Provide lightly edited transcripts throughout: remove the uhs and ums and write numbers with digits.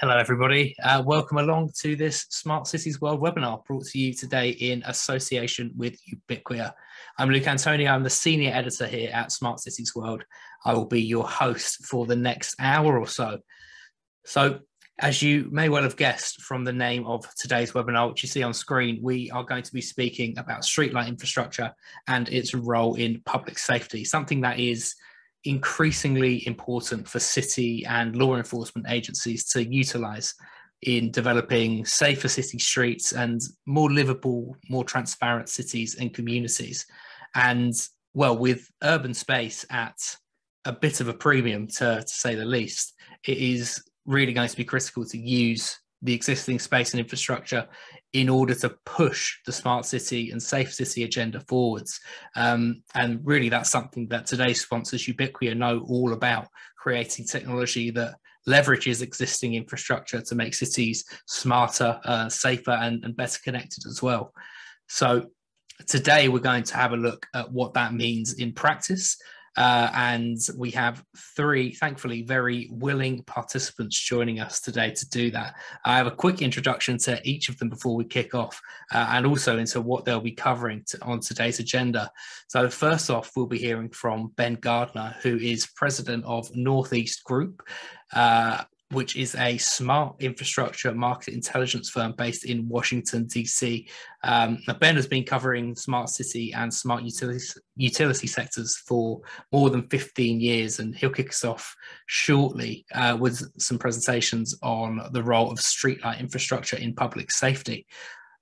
Hello everybody, welcome along to this Smart Cities World webinar brought to you today in association with Ubicquia. I'm Luke Antonio, I'm the Senior Editor here at Smart Cities World. I will be your host for the next hour or so. So as you may well have guessed from the name of today's webinar, which you see on screen, we are going to be speaking about streetlight infrastructure and its role in public safety, something that is increasingly important for city and law enforcement agencies to utilize in developing safer city streets and more livable, more transparent cities and communities. And well, with urban space at a bit of a premium, to say the least, it is really going to be critical to use the existing space and infrastructure in order to push the smart city and safe city agenda forwards. And really that's something that today's sponsors, Ubicquia, know all about, creating technology that leverages existing infrastructure to make cities smarter, safer and better connected as well. So today we're going to have a look at what that means in practice. And we have three, thankfully, very willing participants joining us today to do that. I have a quick introduction to each of them before we kick off and also into what they'll be covering on today's agenda. So first off, we'll be hearing from Ben Gardner, who is president of Northeast Group, which is a smart infrastructure market intelligence firm based in Washington, DC. Ben has been covering smart city and smart utility sectors for more than 15 years, and he'll kick us off shortly with some presentations on the role of streetlight infrastructure in public safety.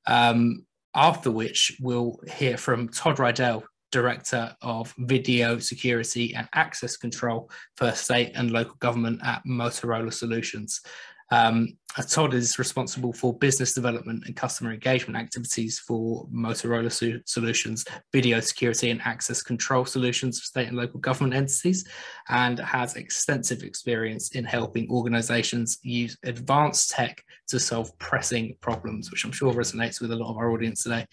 After which, we'll hear from Todd Rydell, Director of Video Security and Access Control for State and Local Government at Motorola Solutions. Todd is responsible for business development and customer engagement activities for Motorola Solutions, Video Security and Access Control Solutions for state and local government entities, and has extensive experience in helping organizations use advanced tech to solve pressing problems, which I'm sure resonates with a lot of our audience today.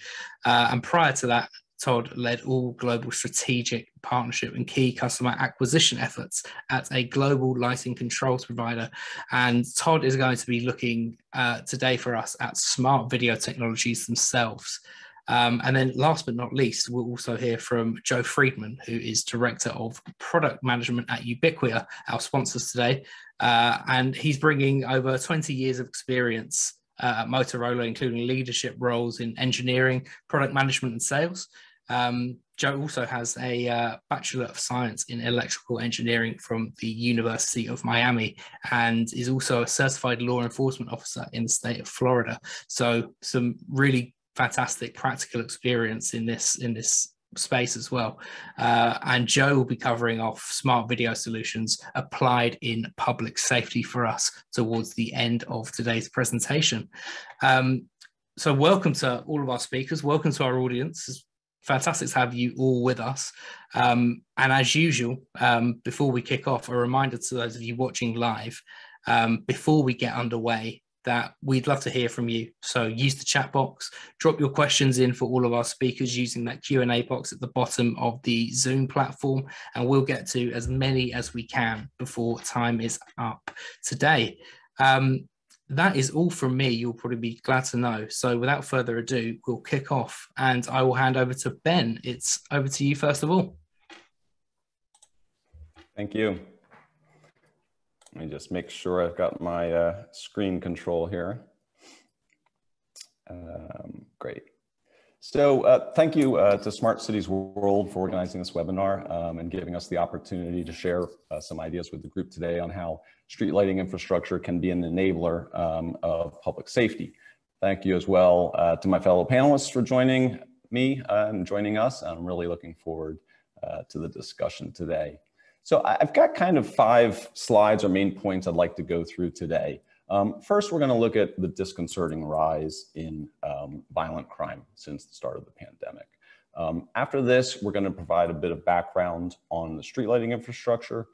And prior to that, Todd led all global strategic partnership and key customer acquisition efforts at a global lighting controls provider. And Todd is going to be looking today for us at smart video technologies themselves. And then last but not least, we'll also hear from Joe Friedman, who is Director of Product Management at Ubicquia, our sponsors today. And he's bringing over 20 years of experience at Motorola, including leadership roles in engineering, product management and sales. Joe also has a Bachelor of Science in Electrical Engineering from the University of Miami and is also a certified law enforcement officer in the state of Florida. So some really fantastic practical experience in this space as well. And Joe will be covering off smart video solutions applied in public safety for us towards the end of today's presentation. So welcome to all of our speakers, welcome to our audience. It's fantastic to have you all with us. And as usual, before we kick off, a reminder to those of you watching live, before we get underway, that we'd love to hear from you. So use the chat box, drop your questions in for all of our speakers using that Q&A box at the bottom of the Zoom platform, and we'll get to as many as we can before time is up today. That is all from me, you'll probably be glad to know. So without further ado, we'll kick off and I will hand over to Ben. It's over to you first of all. Thank you. Let me just make sure I've got my screen control here. Great. So thank you to Smart Cities World for organizing this webinar and giving us the opportunity to share some ideas with the group today on how street lighting infrastructure can be an enabler of public safety. Thank you as well to my fellow panelists for joining me and joining us. I'm really looking forward to the discussion today. So I've got kind of five slides or main points I'd like to go through today. First, we're going to look at the disconcerting rise in violent crime since the start of the pandemic. After this, we're going to provide a bit of background on the street lighting infrastructure.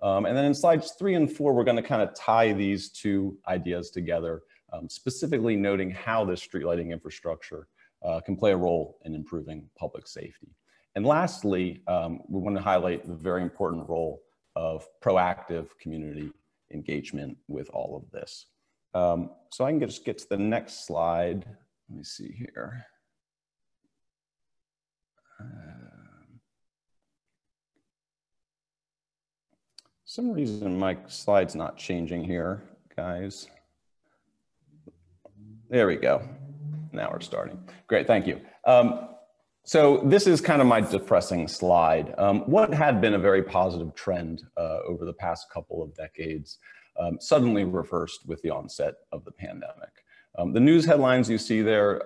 And then in slides 3 and 4, we're going to kind of tie these two ideas together, specifically noting how this street lighting infrastructure can play a role in improving public safety. And lastly, we want to highlight the very important role of proactive community engagement with all of this. So I can just get to the next slide. Let me see here. Some reason my slide's not changing here, guys. There we go. Now we're starting. Great, thank you. So this is kind of my depressing slide. What had been a very positive trend over the past couple of decades suddenly reversed with the onset of the pandemic. The news headlines you see there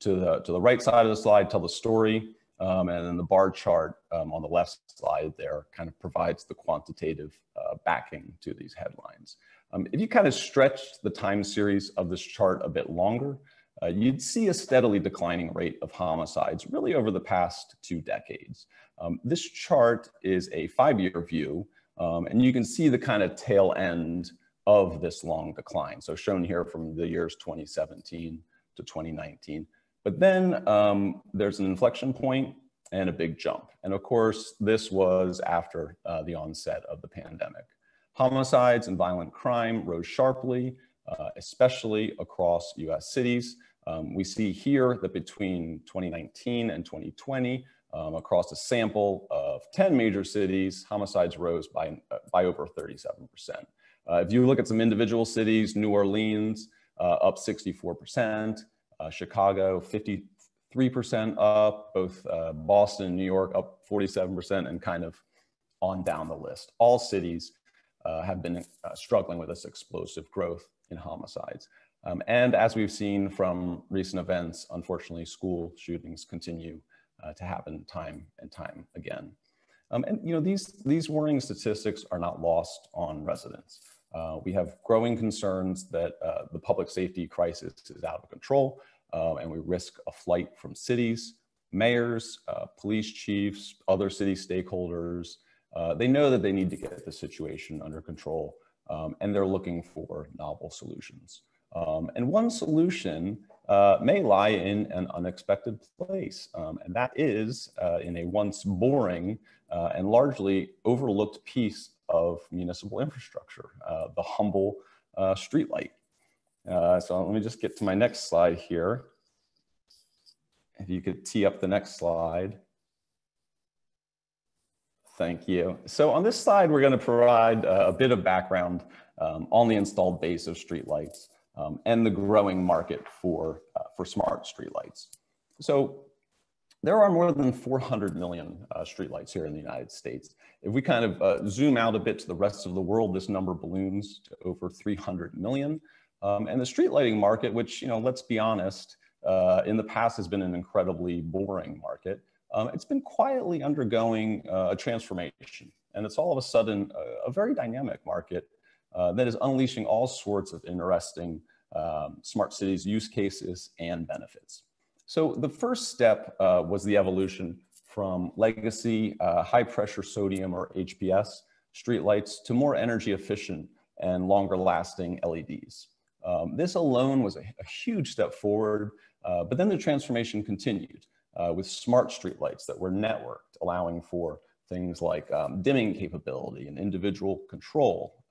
to the right side of the slide tell the story, and then the bar chart on the left side there kind of provides the quantitative backing to these headlines. If you kind of stretched the time series of this chart a bit longer, you'd see a steadily declining rate of homicides really over the past 2 decades. This chart is a 5-year view, and you can see the kind of tail end of this long decline. So shown here from the years 2017 to 2019. But then there's an inflection point and a big jump. And of course, this was after the onset of the pandemic. Homicides and violent crime rose sharply, especially across US cities. We see here that between 2019 and 2020, across a sample of 10 major cities, homicides rose by over 37%. If you look at some individual cities, New Orleans up 64%, Chicago 53% up, both Boston and New York up 47%, and kind of on down the list. All cities have been struggling with this explosive growth in homicides. And as we've seen from recent events, unfortunately, school shootings continue to happen time and time again. And you know, these worrying statistics are not lost on residents. We have growing concerns that the public safety crisis is out of control, and we risk a flight from cities. Mayors, police chiefs, other city stakeholders, they know that they need to get the situation under control. And they're looking for novel solutions. And one solution may lie in an unexpected place, and that is in a once boring and largely overlooked piece of municipal infrastructure, the humble streetlight. So let me just get to my next slide here. If you could tee up the next slide. Thank you. So on this slide, we're going to provide a bit of background on the installed base of streetlights and the growing market for smart streetlights. So there are more than 400 million streetlights here in the United States. If we kind of zoom out a bit to the rest of the world, this number balloons to over 300 million. And the street lighting market, which, you know, let's be honest, in the past has been an incredibly boring market. It's been quietly undergoing a transformation, and it's all of a sudden a very dynamic market that is unleashing all sorts of interesting smart cities use cases and benefits. So the first step was the evolution from legacy high pressure sodium or HPS streetlights to more energy efficient and longer lasting LEDs. This alone was a huge step forward, but then the transformation continued. With smart streetlights that were networked, allowing for things like dimming capability and individual control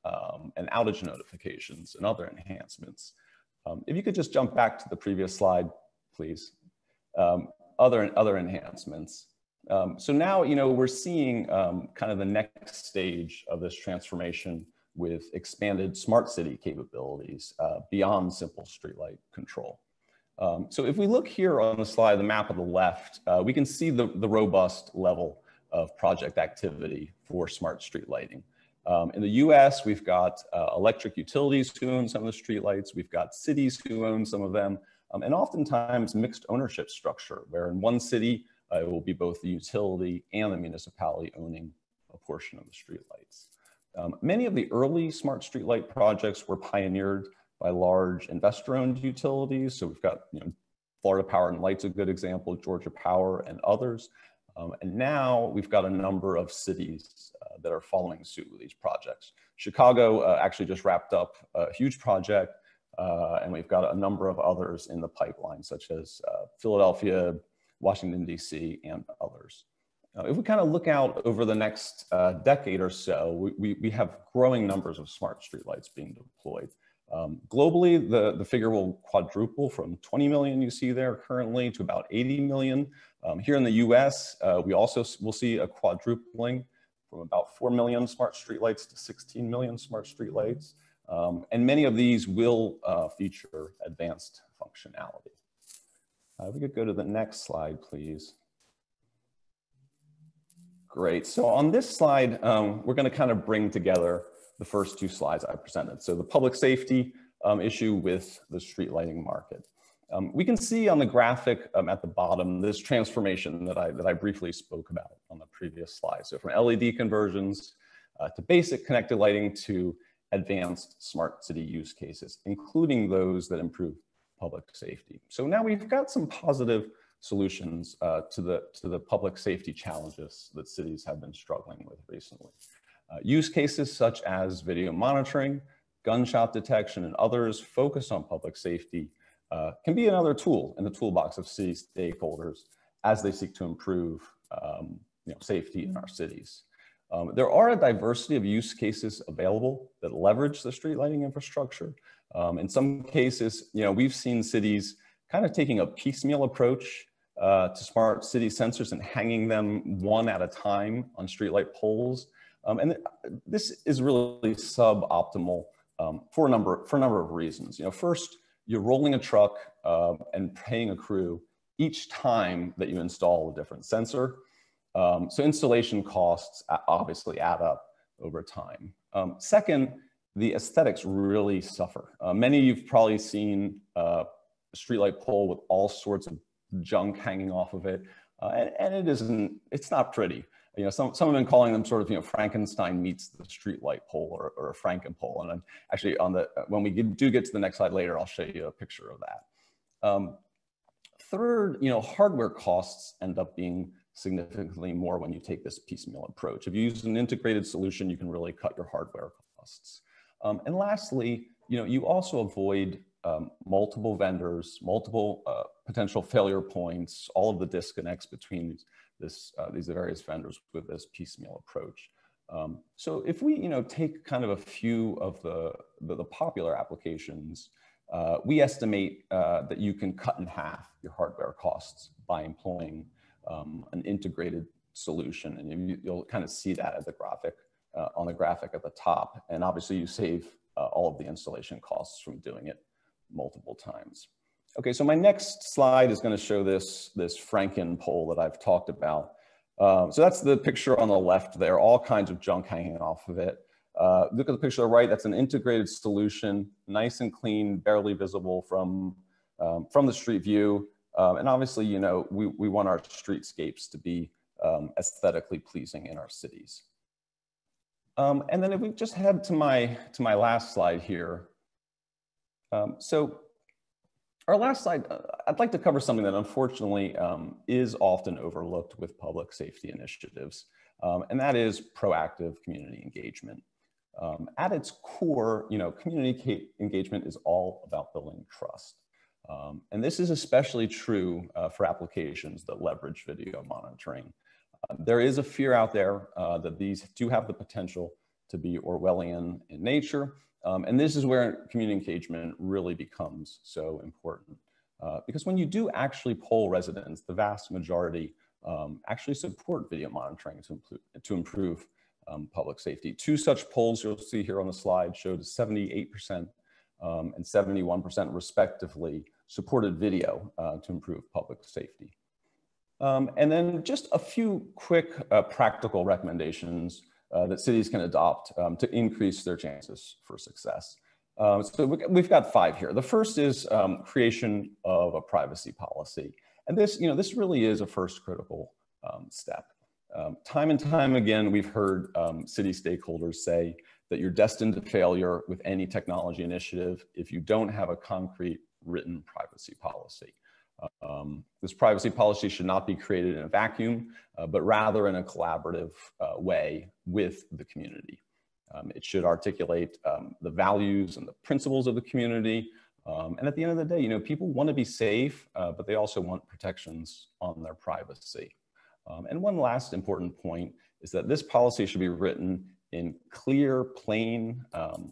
and outage notifications and other enhancements. If you could just jump back to the previous slide, please. Other enhancements. So now, you know, we're seeing kind of the next stage of this transformation with expanded smart city capabilities beyond simple streetlight control. So if we look here on the slide, the map on the left, we can see the robust level of project activity for smart street lighting. In the US, we've got electric utilities who own some of the street lights. We've got cities who own some of them, and oftentimes mixed ownership structure, where in one city, it will be both the utility and the municipality owning a portion of the street lights. Many of the early smart street light projects were pioneered by large investor-owned utilities. So we've got, you know, Florida Power and Light's a good example, Georgia Power and others. And now we've got a number of cities that are following suit with these projects. Chicago actually just wrapped up a huge project, and we've got a number of others in the pipeline, such as Philadelphia, Washington DC, and others. If we kind of look out over the next decade or so, we have growing numbers of smart streetlights being deployed. Globally, the figure will quadruple from 20 million you see there currently to about 80 million. Here in the US, we also will see a quadrupling from about 4 million smart streetlights to 16 million smart streetlights. And many of these will feature advanced functionality. We could go to the next slide, please. Great, so on this slide, we're gonna kind of bring together the first two slides I presented. So the public safety issue with the street lighting market. We can see on the graphic at the bottom, this transformation that I briefly spoke about on the previous slide. So from LED conversions to basic connected lighting to advanced smart city use cases, including those that improve public safety. So now we've got some positive solutions to the public safety challenges that cities have been struggling with recently. Use cases such as video monitoring, gunshot detection, and others focused on public safety can be another tool in the toolbox of city stakeholders as they seek to improve safety in our cities. There are a diversity of use cases available that leverage the street lighting infrastructure. In some cases, we've seen cities kind of taking a piecemeal approach to smart city sensors and hanging them one at a time on streetlight poles. And this is really suboptimal for a number of reasons. First, you're rolling a truck and paying a crew each time that you install a different sensor. So installation costs obviously add up over time. Second, the aesthetics really suffer. Many of you've probably seen a streetlight pole with all sorts of junk hanging off of it, and it's not pretty. Some have been calling them sort of, Frankenstein meets the streetlight pole or a Franken-pole. And I'm actually when we do get to the next slide later, I'll show you a picture of that. Third, hardware costs end up being significantly more when you take this piecemeal approach. If you use an integrated solution, you can really cut your hardware costs. And lastly, you also avoid multiple vendors, multiple potential failure points, all of the disconnects between these various vendors with this piecemeal approach. So if we take kind of a few of the popular applications, we estimate that you can cut in half your hardware costs by employing an integrated solution, and you'll kind of see that at the graphic on the graphic at the top. And obviously, you save all of the installation costs from doing it multiple times. Okay, so my next slide is going to show this Franken pole that I've talked about. So that's the picture on the left there, all kinds of junk hanging off of it. Look at the picture on the right, that's an integrated solution, nice and clean, barely visible from the street view. And obviously, we want our streetscapes to be aesthetically pleasing in our cities. And then if we just head to my last slide here. So our last slide, I'd like to cover something that unfortunately is often overlooked with public safety initiatives, and that is proactive community engagement. At its core, community engagement is all about building trust. And this is especially true for applications that leverage video monitoring. There is a fear out there that these do have the potential to be Orwellian in nature. And this is where community engagement really becomes so important. Because when you do actually poll residents, the vast majority actually support video monitoring to improve public safety. Two such polls you'll see here on the slide showed 78% and 71% respectively supported video to improve public safety. And then just a few quick practical recommendations that cities can adopt to increase their chances for success. So we've got 5 here. The first is creation of a privacy policy. And this, this really is a first critical step. Time and time again, we've heard city stakeholders say that you're destined to failure with any technology initiative if you don't have a concrete written privacy policy. This privacy policy should not be created in a vacuum, but rather in a collaborative way with the community. It should articulate the values and the principles of the community. And at the end of the day, people want to be safe, but they also want protections on their privacy. And one last important point is that this policy should be written in clear, plain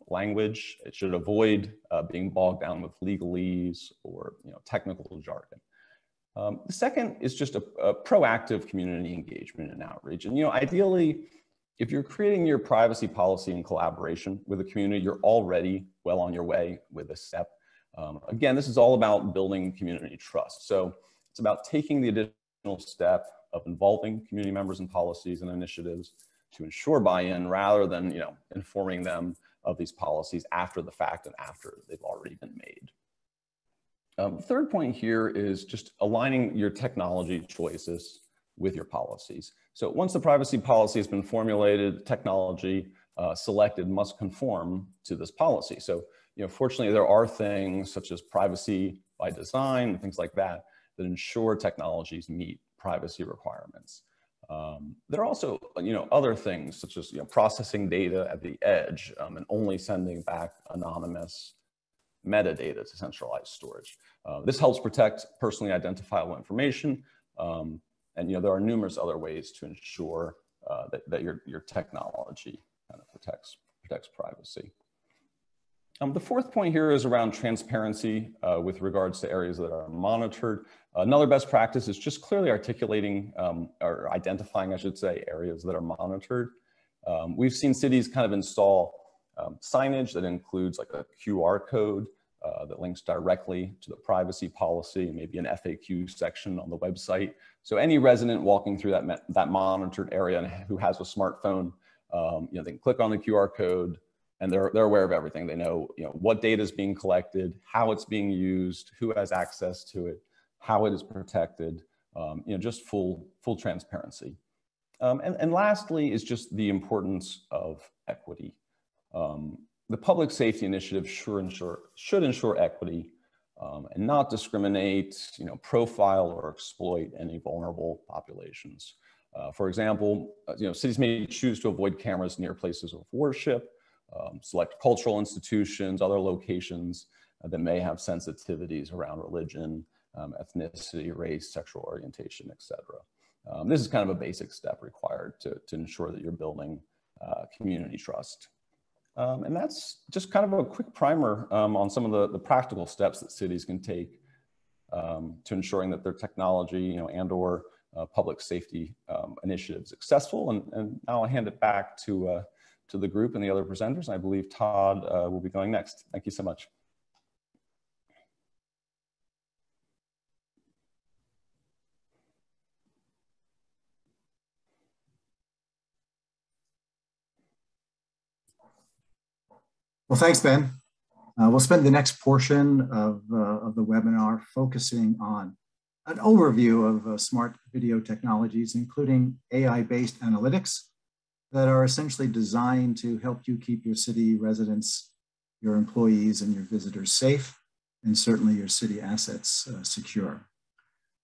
language. It should avoid being bogged down with legalese or technical jargon. The second is just a proactive community engagement and outreach. And ideally, if you're creating your privacy policy in collaboration with the community, you're already well on your way with a step. Again, this is all about building community trust. So it's about taking the additional step of involving community members in policies and initiatives to ensure buy-in, rather than informing them of these policies after the fact and after they've already been made. Third point here is just aligning your technology choices with your policies. So once the privacy policy has been formulated, technology selected must conform to this policy. So, fortunately, there are things such as privacy by design and things like that that ensure technologies meet privacy requirements. There are also, other things such as, processing data at the edge and only sending back anonymous metadata to centralized storage. This helps protect personally identifiable information. And there are numerous other ways to ensure that your technology kind of protects privacy. The fourth point here is around transparency with regards to areas that are monitored. Another best practice is just clearly articulating or identifying, I should say, areas that are monitored. We've seen cities kind of install signage that includes like a QR code that links directly to the privacy policy, maybe an FAQ section on the website. So any resident walking through that monitored area and who has a smartphone, they can click on the QR code and they're aware of everything. They know, what data is being collected, how it's being used, who has access to it, how it is protected, just full transparency. And lastly is just the importance of equity. The public safety initiative should ensure equity and not discriminate, profile or exploit any vulnerable populations. For example, cities may choose to avoid cameras near places of worship, select cultural institutions, other locations that may have sensitivities around religion, ethnicity, race, sexual orientation, et cetera. This is kind of a basic step required to ensure that you're building community trust. And that's just kind of a quick primer on some of the practical steps that cities can take to ensuring that their technology, and or public safety initiatives successful. And now I'll hand it back to the group and the other presenters. I believe Todd will be going next. Thank you so much. Well, thanks, Ben. We'll spend the next portion of the webinar focusing on an overview of smart video technologies, including AI-based analytics that are essentially designed to help you keep your city residents, your employees, and your visitors safe, and certainly your city assets secure.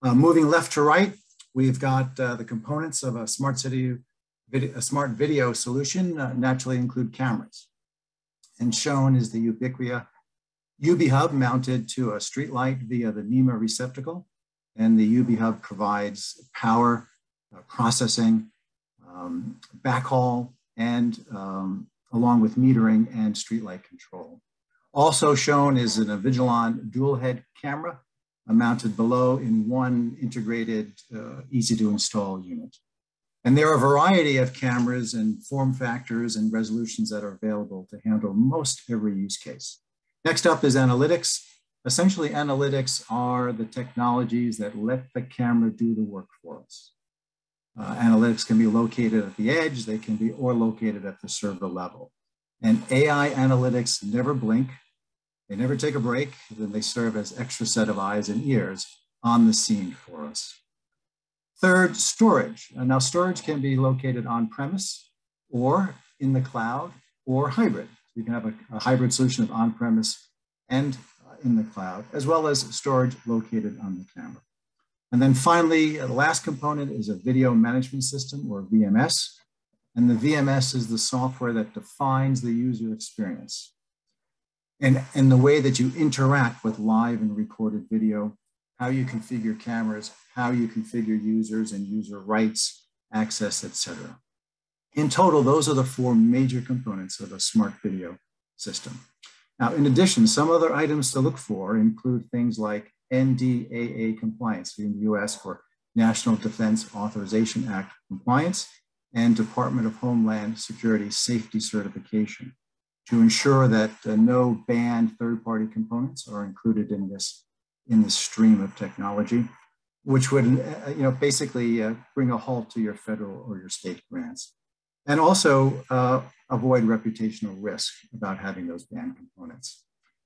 Moving left to right, we've got the components of a smart video solution naturally include cameras. And shown is the Ubicquia UbiHub mounted to a streetlight via the NEMA receptacle. And the UbiHub provides power, processing, backhaul, and along with metering and streetlight control. Also shown is an Avigilon dual head camera mounted below in one integrated, easy to install unit. And there are a variety of cameras and form factors and resolutions that are available to handle most every use case. Next up is analytics. Essentially, analytics are the technologies that let the camera do the work for us. Analytics can be located at the edge, they can be located at the server level. And AI analytics never blink, they never take a break, then they serve as extra set of eyes and ears on the scene for us. Third, storage. Now, storage can be located on-premise or in the cloud or hybrid. You can have a hybrid solution of on-premise and in the cloud, as well as storage located on the camera. And then finally, the last component is a video management system, or VMS. And the VMS is the software that defines the user experience and the way that you interact with live and recorded video, how you configure cameras, how you configure users and user rights, access, etc. In total, those are the four major components of a smart video system. Now, in addition, some other items to look for include things like NDAA compliance in the US for National Defense Authorization Act compliance and Department of Homeland Security safety certification to ensure that no banned third-party components are included in this stream of technology, which would basically bring a halt to your federal or your state grants. And also avoid reputational risk about having those banned components.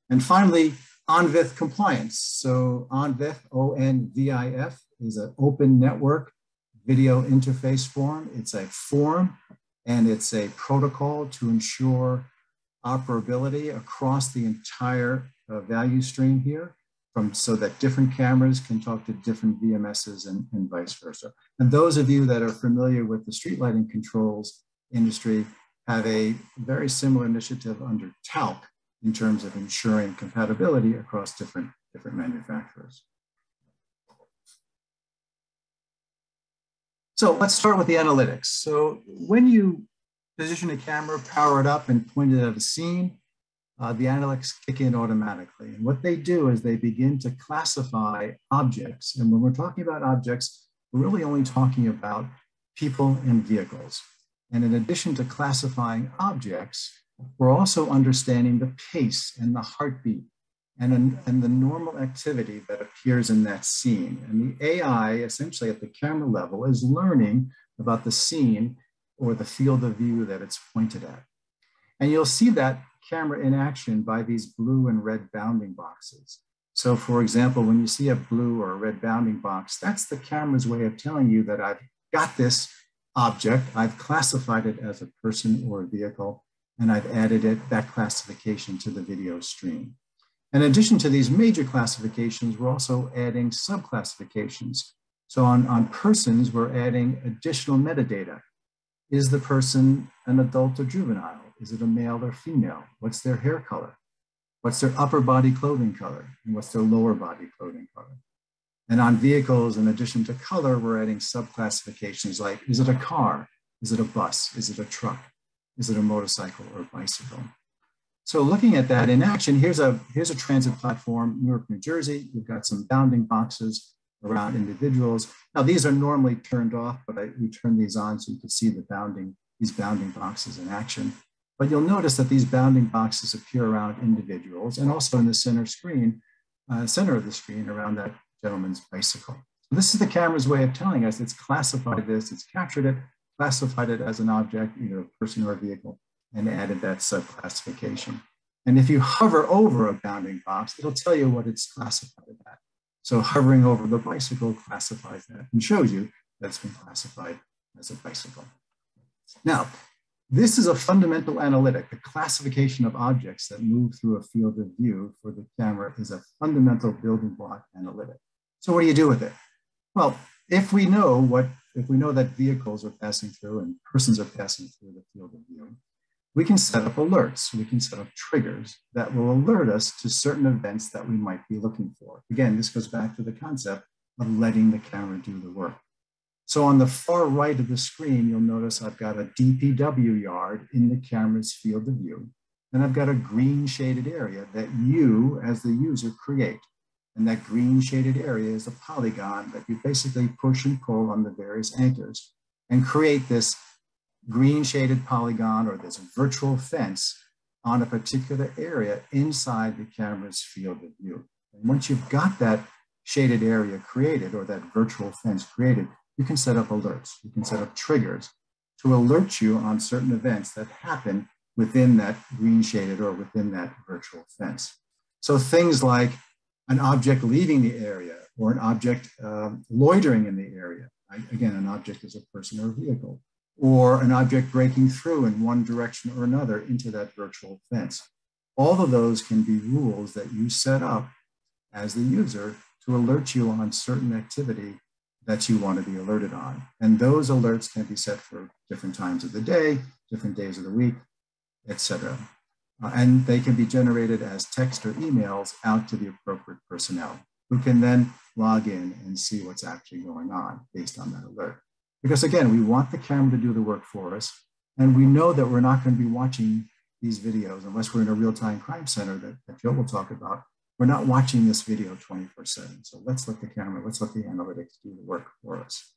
And finally, ONVIF compliance. So ONVIF, O-N-V-I-F, is an open network video interface form. It's a form and it's a protocol to ensure operability across the entire value stream here, so that different cameras can talk to different VMSs and vice versa. And those of you that are familiar with the street lighting controls industry have a very similar initiative under TALC in terms of ensuring compatibility across different manufacturers. So let's start with the analytics. So when you position a camera, power it up, and point it at a scene, the analytics kick in automatically. And what they do is they begin to classify objects. And when we're talking about objects, we're really only talking about people and vehicles. And in addition to classifying objects, we're also understanding the pace and the heartbeat and the normal activity that appears in that scene. And the AI, essentially at the camera level, is learning about the scene or the field of view that it's pointed at. And you'll see that camera in action by these blue and red bounding boxes. So for example, when you see a blue or a red bounding box, that's the camera's way of telling you that I've got this object, I've classified it as a person or a vehicle, and I've added it, that classification to the video stream. In addition to these major classifications, we're also adding subclassifications. So on persons, we're adding additional metadata. Is the person an adult or juvenile? Is it a male or female? What's their hair color? What's their upper body clothing color? And what's their lower body clothing color? And on vehicles, in addition to color, we're adding subclassifications like, is it a car? Is it a bus? Is it a truck? Is it a motorcycle or a bicycle? So looking at that in action, here's a transit platform, Newark, New Jersey. You've got some bounding boxes around individuals. Now these are normally turned off, but we turn these on so you can see the bounding boxes in action. But you'll notice that these bounding boxes appear around individuals and also in the center of the screen around that gentleman's bicycle. So this is the camera's way of telling us it's classified this, it's captured it, classified it as an object, either a person or a vehicle, and added that subclassification. And if you hover over a bounding box, it'll tell you what it's classified as. So hovering over the bicycle classifies that and shows you that's been classified as a bicycle. Now, this is a fundamental analytic. The classification of objects that move through a field of view for the camera is a fundamental building block analytic. So what do you do with it? Well, if we know that vehicles are passing through and persons are passing through the field of view, we can set up alerts, we can set up triggers that will alert us to certain events that we might be looking for. Again, this goes back to the concept of letting the camera do the work. So on the far right of the screen, you'll notice I've got a DPW yard in the camera's field of view, and I've got a green shaded area that you as the user create. And that green shaded area is a polygon that you basically push and pull on the various anchors and create this green shaded polygon or this virtual fence on a particular area inside the camera's field of view. And once you've got that shaded area created or that virtual fence created, you can set up alerts, you can set up triggers to alert you on certain events that happen within that green shaded or within that virtual fence. So things like an object leaving the area or an object loitering in the area. Again, an object is a person or a vehicle, or an object breaking through in one direction or another into that virtual fence. All of those can be rules that you set up as the user to alert you on certain activity that you want to be alerted on. And those alerts can be set for different times of the day, different days of the week, etc. And they can be generated as text or emails out to the appropriate personnel who can then log in and see what's actually going on based on that alert. Because again, we want the camera to do the work for us. And we know that we're not going to be watching these videos unless we're in a real-time crime center that Joe will talk about. We're not watching this video 24/7. So let's let the camera, let's let the analytics do the work for us.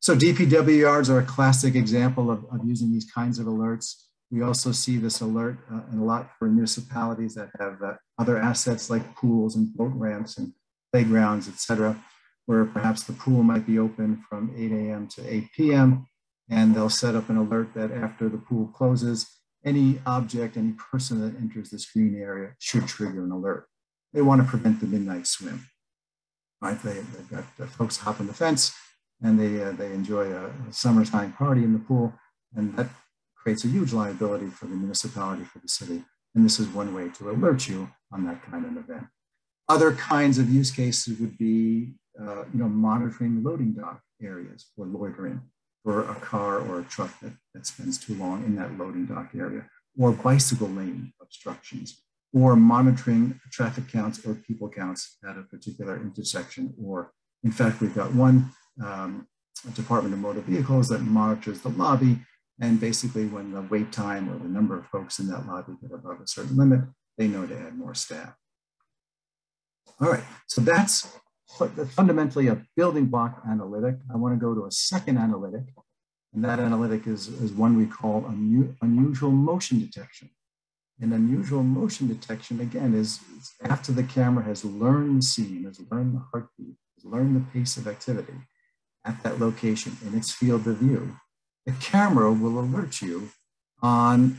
So DPWRs are a classic example of using these kinds of alerts. We also see this alert and a lot for municipalities that have other assets like pools and boat ramps and playgrounds, et cetera, where perhaps the pool might be open from 8 a.m. to 8 p.m. And they'll set up an alert that after the pool closes, any object, any person that enters this green area should trigger an alert. They want to prevent the midnight swim, right? They've got folks hopping the fence, and they enjoy a summertime party in the pool, and that creates a huge liability for the municipality, for the city. And this is one way to alert you on that kind of event. Other kinds of use cases would be, monitoring loading dock areas for loitering, for a car or a truck that spends too long in that loading dock area, or bicycle lane obstructions, or monitoring traffic counts or people counts at a particular intersection. Or, in fact, we've got one Department of Motor Vehicles that monitors the lobby, and basically when the wait time or the number of folks in that lobby get above a certain limit, they know to add more staff. All right, so that's fundamentally a building block analytic. I want to go to a second analytic, and that analytic is one we call unusual motion detection. And unusual motion detection, again, is after the camera has learned the scene, has learned the heartbeat, has learned the pace of activity at that location in its field of view, the camera will alert you on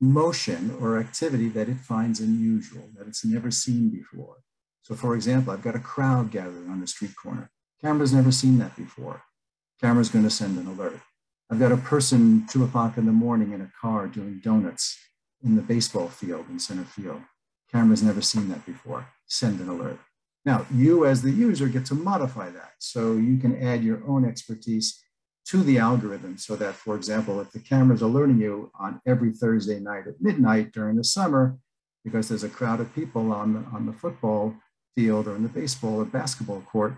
motion or activity that it finds unusual, that it's never seen before. So for example, I've got a crowd gathering on a street corner. Camera's never seen that before. Camera's going to send an alert. I've got a person 2 o'clock in the morning in a car doing donuts in the baseball field in center field. Camera's never seen that before. Send an alert. Now, you as the user get to modify that. So you can add your own expertise to the algorithm so that, for example, if the camera's alerting you on every Thursday night at midnight during the summer, because there's a crowd of people on the football field or in the baseball or basketball court,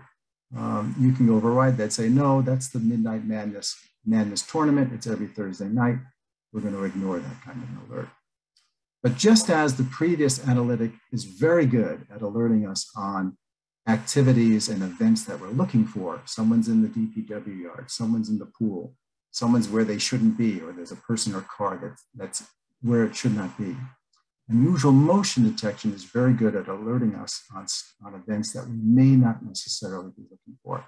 you can override that, say, no, that's the Midnight Madness tournament. It's every Thursday night. We're going to ignore that kind of an alert. But just as the previous analytic is very good at alerting us on activities and events that we're looking for, someone's in the DPW yard, someone's in the pool, someone's where they shouldn't be, or there's a person or car that's where it should not be. Unusual motion detection is very good at alerting us on events that we may not necessarily be looking for.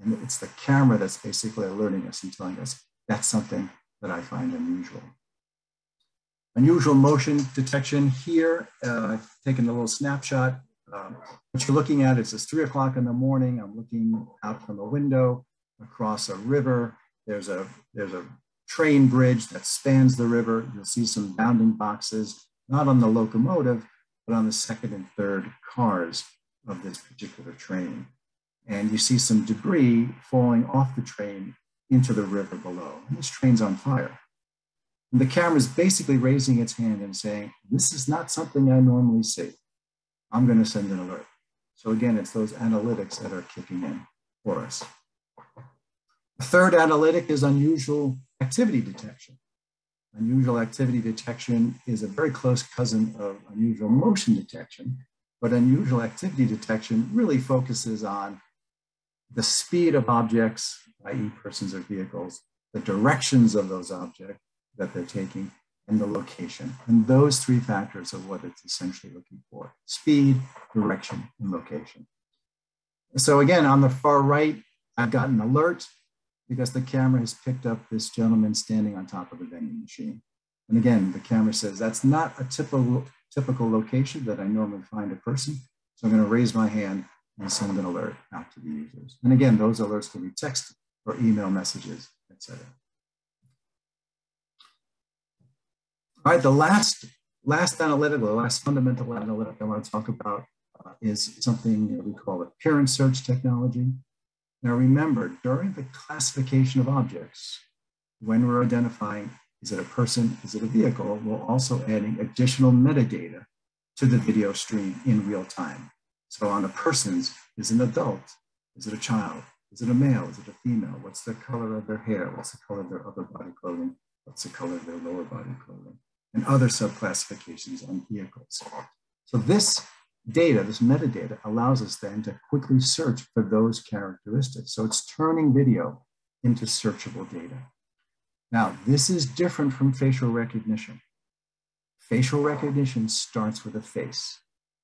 And it's the camera that's basically alerting us and telling us that's something that I find unusual. Unusual motion detection here, I've taken a little snapshot. What you're looking at is it's 3 o'clock in the morning. I'm looking out from a window across a river. There's a train bridge that spans the river. You'll see some bounding boxes, not on the locomotive, but on the second and third cars of this particular train. And you see some debris falling off the train into the river below. And this train's on fire. And the camera is basically raising its hand and saying, this is not something I normally see. I'm going to send an alert. So again, it's those analytics that are kicking in for us. The third analytic is unusual activity detection. Unusual activity detection is a very close cousin of unusual motion detection, but unusual activity detection really focuses on the speed of objects, i.e. persons or vehicles, the directions of those objects that they're taking, and the location. And those three factors are what it's essentially looking for: speed, direction, and location. So again, on the far right, I've got an alert because the camera has picked up this gentleman standing on top of a vending machine. And again, the camera says, that's not a typical location that I normally find a person. So I'm going to raise my hand and send an alert out to the users. And again, those alerts can be text or email messages, et cetera. All right, the last fundamental analytic I want to talk about is something we call appearance search technology. Now remember, during the classification of objects, when we're identifying, is it a person, is it a vehicle, we're also adding additional metadata to the video stream in real time. So on a person's, is it an adult, is it a child, is it a male, is it a female, what's the color of their hair, what's the color of their upper body clothing, what's the color of their lower body clothing, and other subclassifications on vehicles. So this data, this metadata, allows us then to quickly search for those characteristics. So it's turning video into searchable data. Now, this is different from facial recognition. Facial recognition starts with a face.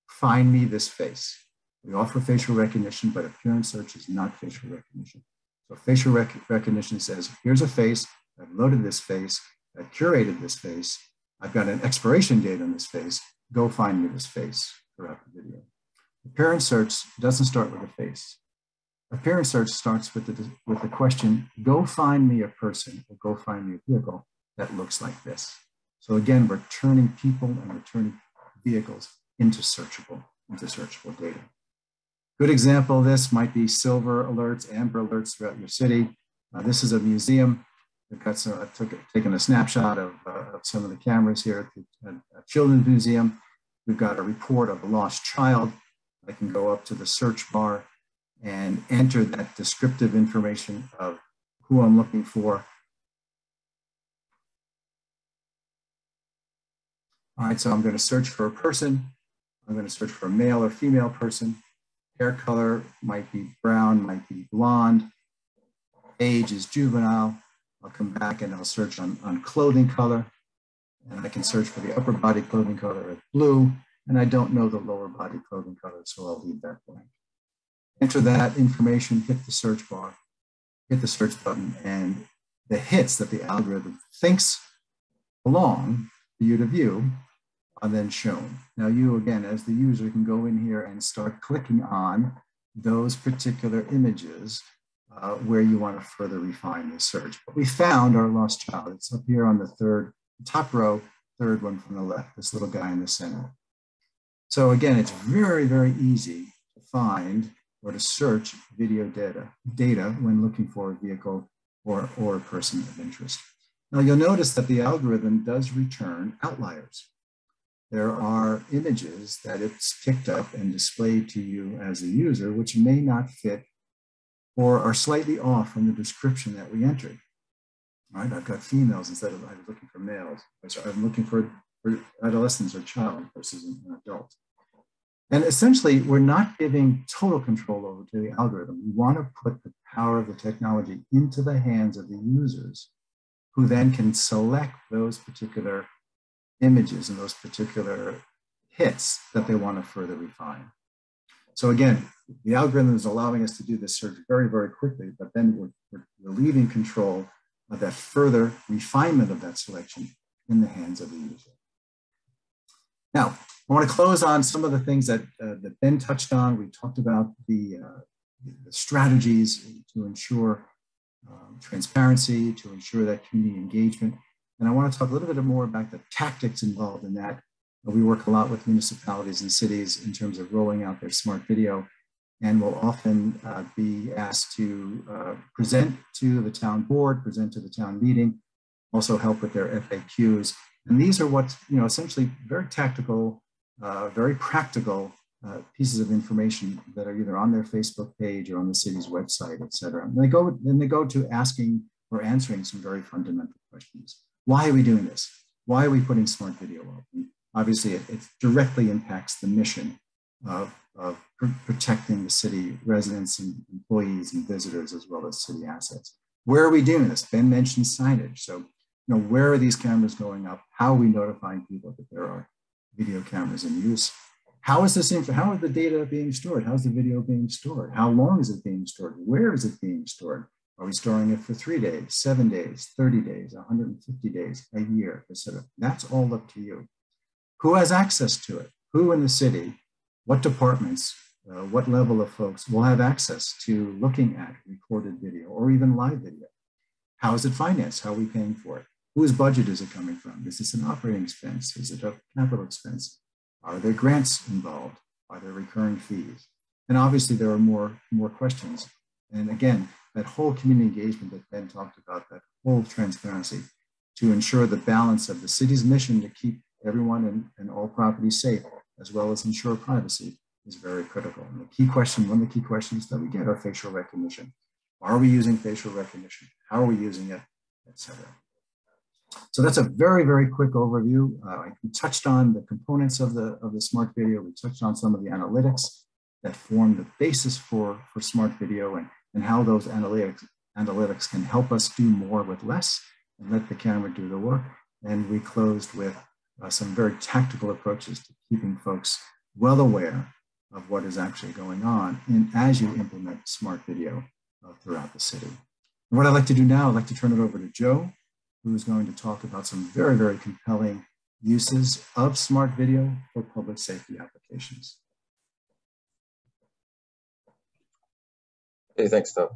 Find me this face. We offer facial recognition, but appearance search is not facial recognition. So facial recognition says, here's a face, I've loaded this face, I've curated this face, I've got an expiration date on this face, go find me this face throughout the video. Appearance search doesn't start with a face. Appearance search starts with the question, go find me a person or go find me a vehicle that looks like this. So again, we're turning people and we're turning vehicles into searchable data. Good example of this might be silver alerts, amber alerts throughout your city. This is a museum. I've taken a snapshot of some of the cameras here at the Children's Museum. We've got a report of a lost child. I can go up to the search bar and enter that descriptive information of who I'm looking for. All right, so I'm going to search for a person. I'm going to search for a male or female person. Hair color might be brown, might be blonde. Age is juvenile. I'll come back and I'll search on clothing color, and I can search for the upper body clothing color as blue, and I don't know the lower body clothing color, so I'll leave that blank. Enter that information, hit the search bar, hit the search button, and the hits that the algorithm thinks belong for you to view are then shown. Now you, again, as the user, can go in here and start clicking on those particular images where you want to further refine the search. But we found our lost child. It's up here on the top row, third one from the left, this little guy in the center. So again, it's very, very easy to find or to search video data when looking for a vehicle or a person of interest. Now you'll notice that the algorithm does return outliers. There are images that it's picked up and displayed to you as a user, which may not fit or are slightly off from the description that we entered. All right, I've got females instead of I was looking for males. I'm looking for adolescents or child versus an adult. And essentially, we're not giving total control over to the algorithm. We want to put the power of the technology into the hands of the users, who then can select those particular images and those particular hits that they want to further refine. So again, the algorithm is allowing us to do this search very, very quickly, but then we're leaving control of that further refinement of that selection in the hands of the user. Now, I want to close on some of the things that Ben touched on. We talked about the strategies to ensure transparency, to ensure that community engagement. And I want to talk a little bit more about the tactics involved in that. We work a lot with municipalities and cities in terms of rolling out their smart video, and will often be asked to present to the town board, present to the town meeting, also help with their FAQs. And these are what, essentially very tactical, very practical pieces of information that are either on their Facebook page or on the city's website, et cetera. And they go to asking or answering some very fundamental questions. Why are we doing this? Why are we putting smart video up? And obviously, it directly impacts the mission of protecting the city residents and employees and visitors, as well as city assets. Where are we doing this? Ben mentioned signage. So, where are these cameras going up? How are we notifying people that there are video cameras in use? How are the data being stored? How's the video being stored? How long is it being stored? Where is it being stored? Are we storing it for 3 days, 7 days, 30 days, 150 days, a year, et cetera? That's all up to you. Who has access to it? Who in the city? What departments, what level of folks will have access to looking at recorded video or even live video? How is it financed? How are we paying for it? Whose budget is it coming from? Is this an operating expense? Is it a capital expense? Are there grants involved? Are there recurring fees? And obviously there are more questions. And again, that whole community engagement that Ben talked about, that whole transparency to ensure the balance of the city's mission to keep everyone and all property safe, as well as ensure privacy, is very critical. And the key question, one of the key questions that we get, are facial recognition. Are we using facial recognition? How are we using it, et cetera? So that's a very, very quick overview. We touched on the components of the smart video. We touched on some of the analytics that form the basis for smart video and how those analytics can help us do more with less and let the camera do the work. And we closed with some very tactical approaches to keeping folks well aware of what is actually going on and as you implement smart video throughout the city. And what I'd like to do now, I'd like to turn it over to Joe, who's going to talk about some very, very compelling uses of smart video for public safety applications. Hey, thanks, Tom.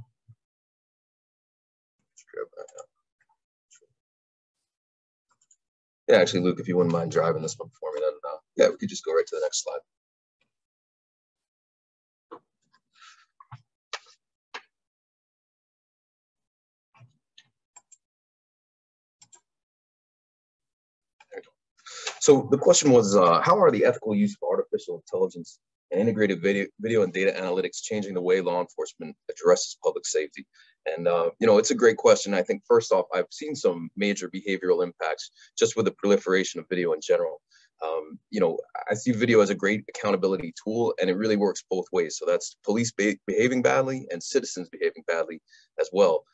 Yeah, actually, Luke, if you wouldn't mind driving this one for me, then yeah, we could just go right to the next slide. So the question was, how are the ethical use of artificial intelligence and integrated video and data analytics changing the way law enforcement addresses public safety? And, you know, it's a great question. I think first off, I've seen some major behavioral impacts just with the proliferation of video in general. You know, I see video as a great accountability tool, and it really works both ways. So that's police behaving badly and citizens behaving badly as well.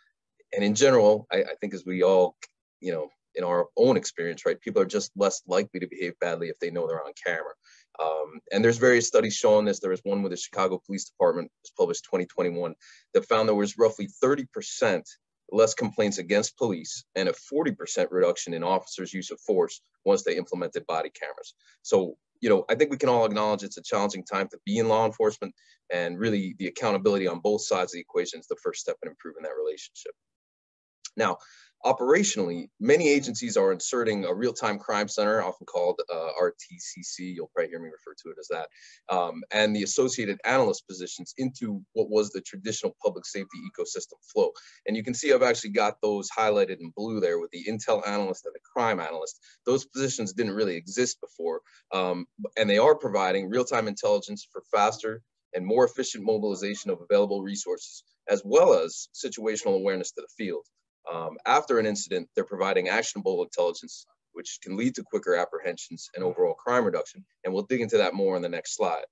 And in general, I think as we all, you know, in our own experience, right, people are just less likely to behave badly if they know they're on camera. And there's various studies showing this. There was one with the Chicago Police Department, was published 2021, that found there was roughly 30% less complaints against police and a 40% reduction in officers' use of force once they implemented body cameras. So, you know, I think we can all acknowledge it's a challenging time to be in law enforcement, and really the accountability on both sides of the equation is the first step in improving that relationship. Now, operationally, many agencies are inserting a real-time crime center, often called RTCC, you'll probably hear me refer to it as that, and the associated analyst positions into what was the traditional public safety ecosystem flow. And you can see I've actually got those highlighted in blue there with the intel analyst and the crime analyst. Those positions didn't really exist before, and they are providing real-time intelligence for faster and more efficient mobilization of available resources, as well as situational awareness to the field. After an incident, they're providing actionable intelligence, which can lead to quicker apprehensions and overall crime reduction. And we'll dig into that more on the next slide.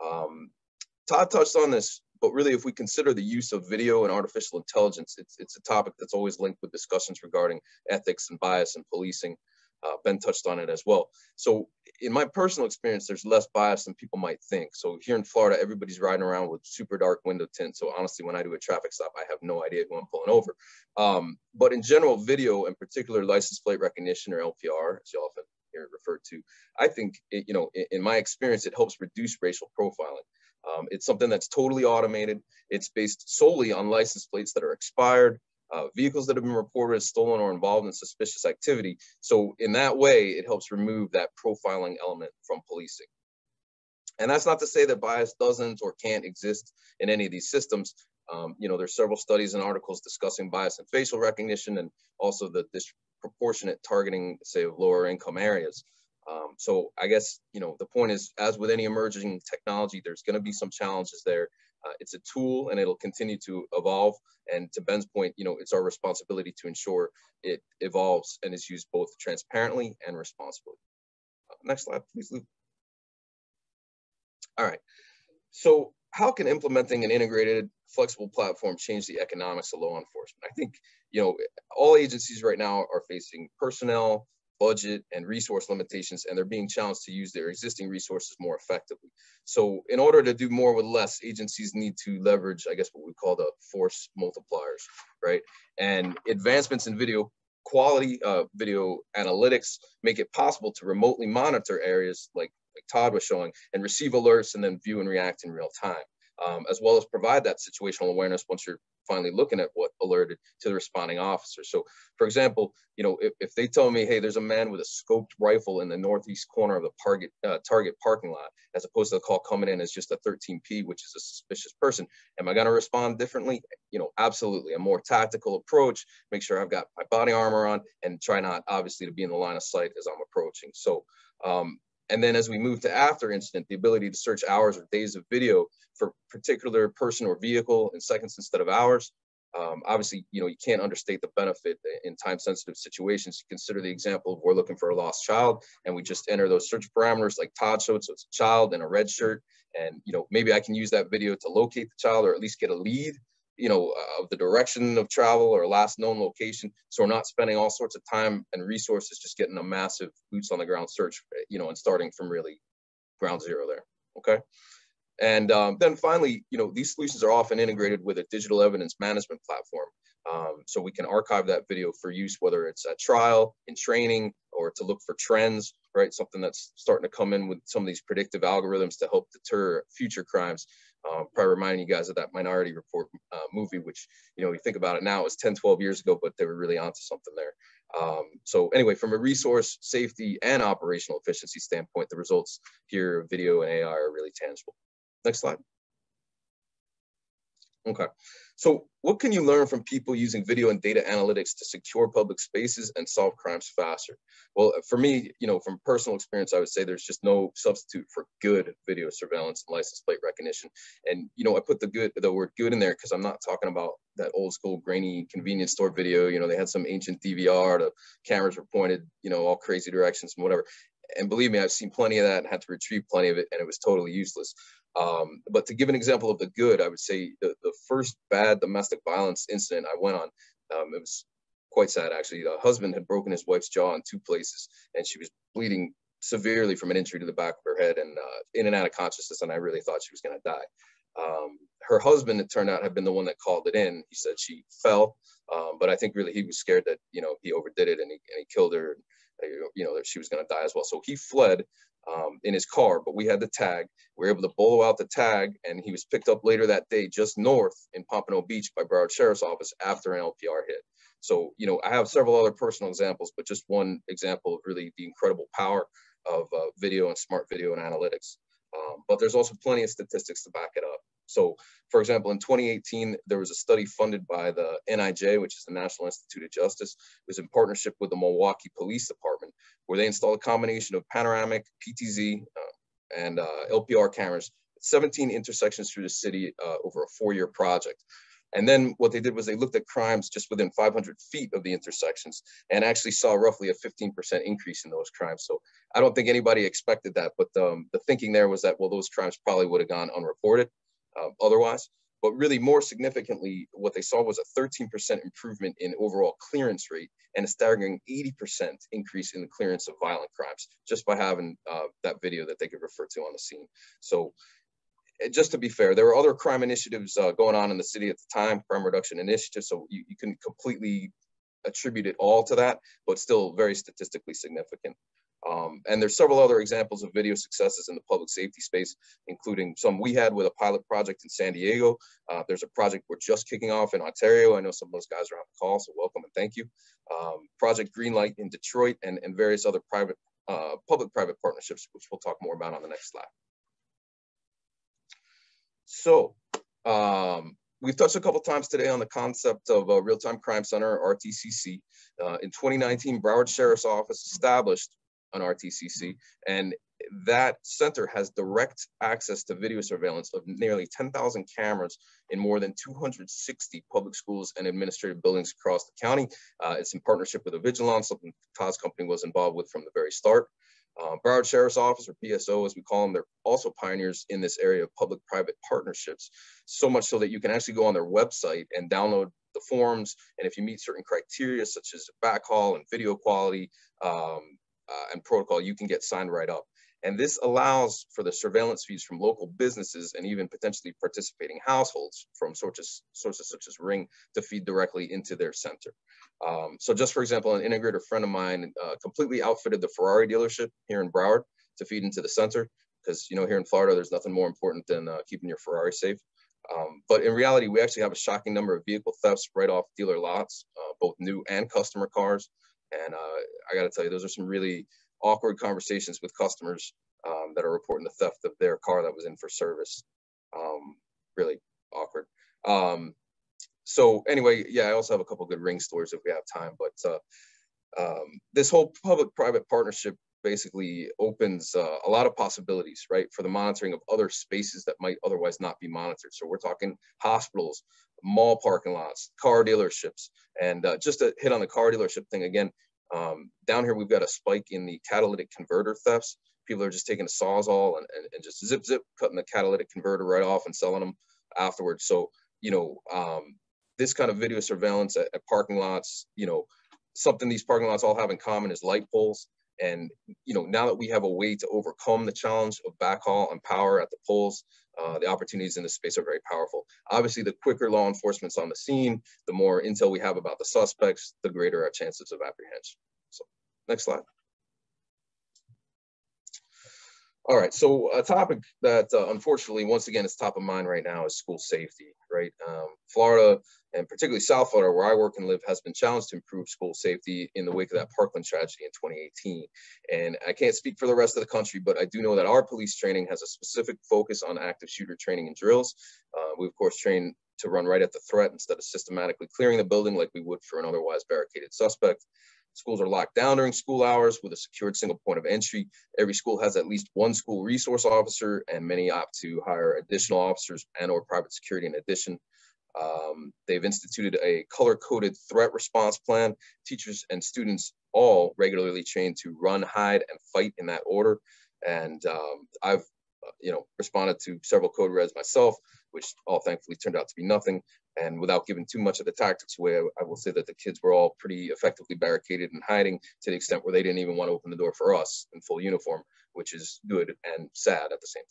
Todd touched on this, but really, if we consider the use of video and artificial intelligence, it's a topic that's always linked with discussions regarding ethics and bias in policing. Ben touched on it as well. So in my personal experience, there's less bias than people might think. So here in Florida, everybody's riding around with super dark window tint. So honestly, when I do a traffic stop, I have no idea who I'm pulling over. But in general, video, in particular license plate recognition, or LPR, as you often hear it referred to, I think, you know, in my experience, it helps reduce racial profiling. It's something that's totally automated. It's based solely on license plates that are expired, vehicles that have been reported as stolen or involved in suspicious activity. So in that way, it helps remove that profiling element from policing. And that's not to say that bias doesn't or can't exist in any of these systems. You know, there's several studies and articles discussing bias in facial recognition and also the disproportionate targeting, say, of lower income areas. So I guess, you know, the point is, as with any emerging technology, there's going to be some challenges there. It's a tool and it'll continue to evolve. And to Ben's point, you know, it's our responsibility to ensure it evolves and is used both transparently and responsibly. Next slide, please, Luke. All right. So how can implementing an integrated, flexible platform change the economics of law enforcement? I think, you know, all agencies right now are facing personnel, budget, and resource limitations, and they're being challenged to use their existing resources more effectively. So in order to do more with less, agencies need to leverage, I guess, what we call the force multipliers, right? And advancements in video quality, video analytics make it possible to remotely monitor areas like Todd was showing and receive alerts and then view and react in real time, as well as provide that situational awareness once you're finally looking at what alerted to the responding officer. So for example, you know, if they tell me, hey, there's a man with a scoped rifle in the northeast corner of the Target parking lot, as opposed to the call coming in as just a 13P, which is a suspicious person, am I gonna respond differently? You know, absolutely. A more tactical approach, make sure I've got my body armor on and try not obviously to be in the line of sight as I'm approaching. So, and then as we move to after incident, the ability to search hours or days of video for particular person or vehicle in seconds instead of hours, Obviously, you know, you can't understate the benefit in time-sensitive situations. Consider the example of we're looking for a lost child, and we just enter those search parameters like Todd showed. So it's a child in a red shirt, and you know, maybe I can use that video to locate the child, or at least get a lead, you know, of the direction of travel or last known location. So we're not spending all sorts of time and resources just getting a massive boots on the ground search, you know, and starting from really ground zero there. Okay. And then finally, you know, these solutions are often integrated with a digital evidence management platform. So we can archive that video for use, whether it's at trial, in training, or to look for trends, right? Something that's starting to come in with some of these predictive algorithms to help deter future crimes. Probably reminding you guys of that Minority Report movie, which, you know, you think about it now, it was 10, 12 years ago, but they were really onto something there. So anyway, from a resource, safety, and operational efficiency standpoint, the results here, video and AI, are really tangible. Next slide. Okay, so what can you learn from people using video and data analytics to secure public spaces and solve crimes faster? Well, for me, you know, from personal experience, I would say there's just no substitute for good video surveillance and license plate recognition. And, you know, I put the word good in there because I'm not talking about that old school grainy convenience store video. You know, they had some ancient DVR, the cameras were pointed, you know, all crazy directions and whatever. And believe me, I've seen plenty of that and had to retrieve plenty of it, and it was totally useless. But to give an example of the good, I would say the first bad domestic violence incident I went on, it was quite sad actually. The husband had broken his wife's jaw in 2 places, and she was bleeding severely from an injury to the back of her head and in and out of consciousness, and I really thought she was gonna die. Her husband, it turned out, had been the one that called it in. He said she fell, but I think really he was scared that, you know, he overdid it, and he killed her, and, you know, that she was gonna die as well. So he fled in his car, but we had the tag. We were able to bolo out the tag, and he was picked up later that day just north in Pompano Beach by Broward Sheriff's Office after an LPR hit. So, you know, I have several other personal examples, but just one example of really the incredible power of video and smart video and analytics. But there's also plenty of statistics to back it up. So, for example, in 2018, there was a study funded by the NIJ, which is the National Institute of Justice. It was in partnership with the Milwaukee Police Department, where they installed a combination of panoramic, PTZ, and LPR cameras at 17 intersections through the city over a 4-year project. And then what they did was they looked at crimes just within 500 feet of the intersections, and actually saw roughly a 15% increase in those crimes. So I don't think anybody expected that, but the thinking there was that, well, those crimes probably would have gone unreported otherwise. But really, more significantly, what they saw was a 13% improvement in overall clearance rate and a staggering 80% increase in the clearance of violent crimes just by having that video that they could refer to on the scene. So, just to be fair, there were other crime initiatives going on in the city at the time, crime reduction initiative, so you couldn't completely attribute it all to that, but still very statistically significant. And there's several other examples of video successes in the public safety space, including some we had with a pilot project in San Diego. There's a project we're just kicking off in Ontario. I know some of those guys are on the call, so welcome and thank you. Project Greenlight in Detroit, and various other private, public-private partnerships, which we'll talk more about on the next slide. So, we've touched a couple times today on the concept of a Real-Time Crime Center, or RTCC. In 2019, Broward Sheriff's Office established an RTCC, and that center has direct access to video surveillance of nearly 10,000 cameras in more than 260 public schools and administrative buildings across the county. It's in partnership with Avigilon, something Todd's company was involved with from the very start. Broward Sheriff's Office, or PSO as we call them, they're also pioneers in this area of public-private partnerships, so much so that you can actually go on their website and download the forms, and if you meet certain criteria such as backhaul and video quality and protocol, you can get signed right up. And this allows for the surveillance fees from local businesses and even potentially participating households from sources such as Ring to feed directly into their center. So just for example, an integrator friend of mine completely outfitted the Ferrari dealership here in Broward to feed into the center, because, you know, here in Florida, there's nothing more important than keeping your Ferrari safe. But in reality, we actually have a shocking number of vehicle thefts right off dealer lots, both new and customer cars. And I gotta tell you, those are some really awkward conversations with customers that are reporting the theft of their car that was in for service. Really awkward. So anyway, yeah, I also have a couple good Ring stories if we have time, but this whole public-private partnership basically opens a lot of possibilities, right, for the monitoring of other spaces that might otherwise not be monitored. So we're talking hospitals, mall parking lots, car dealerships. And just to hit on the car dealership thing again, down here, we've got a spike in the catalytic converter thefts. People are just taking a Sawzall and just zip, zip, cutting the catalytic converter right off and selling them afterwards. So, you know, this kind of video surveillance at parking lots, you know, something these parking lots all have in common is light poles. And, you know, now that we have a way to overcome the challenge of backhaul and power at the poles, the opportunities in this space are very powerful. Obviously, the quicker law enforcement's on the scene, the more intel we have about the suspects, the greater our chances of apprehension. So, next slide. All right, so a topic that unfortunately, once again, is top of mind right now is school safety, right? Florida, and particularly South Florida, where I work and live, has been challenged to improve school safety in the wake of that Parkland tragedy in 2018. And I can't speak for the rest of the country, but I do know that our police training has a specific focus on active shooter training and drills. We, of course, train to run right at the threat instead of systematically clearing the building like we would for an otherwise barricaded suspect. Schools are locked down during school hours with a secured single point of entry. Every school has at least one school resource officer, and many opt to hire additional officers and or private security in addition. They've instituted a color-coded threat response plan. Teachers and students all regularly trained to run, hide, and fight in that order. And I've responded to several code reds myself, which all thankfully turned out to be nothing. And without giving too much of the tactics away, I will say that the kids were all pretty effectively barricaded and hiding to the extent where they didn't even want to open the door for us in full uniform, which is good and sad at the same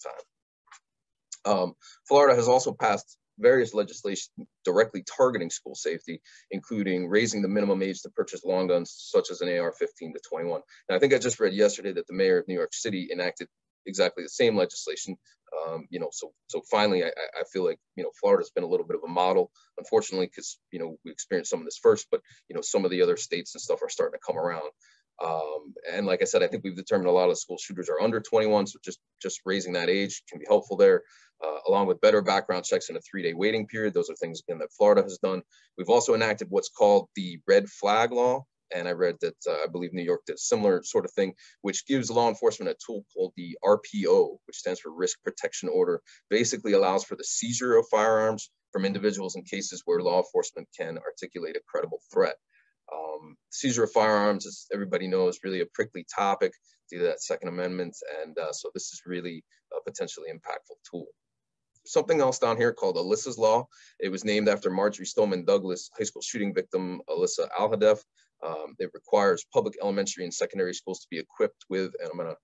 time. Florida has also passed various legislation directly targeting school safety, including raising the minimum age to purchase long guns, such as an AR-15 to 21. And I think I just read yesterday that the mayor of New York City enacted exactly the same legislation. So finally, I feel like, Florida's been a little bit of a model, unfortunately, because, we experienced some of this first, but, some of the other states and stuff are starting to come around. And like I said, I think we've determined a lot of school shooters are under 21. So just raising that age can be helpful there, along with better background checks and a 3-day waiting period. Those are things, again, that Florida has done. We've also enacted what's called the red flag law. And I read that I believe New York did a similar sort of thing, which gives law enforcement a tool called the RPO, which stands for Risk Protection Order, basically allows for the seizure of firearms from individuals in cases where law enforcement can articulate a credible threat. Seizure of firearms, as everybody knows, really a prickly topic due to that Second Amendment. And so this is really a potentially impactful tool. Something else down here called Alyssa's Law. It was named after Marjorie Stoneman Douglas, high school shooting victim, Alyssa Alhadef. It requires public elementary and secondary schools to be equipped with, and I'm going to,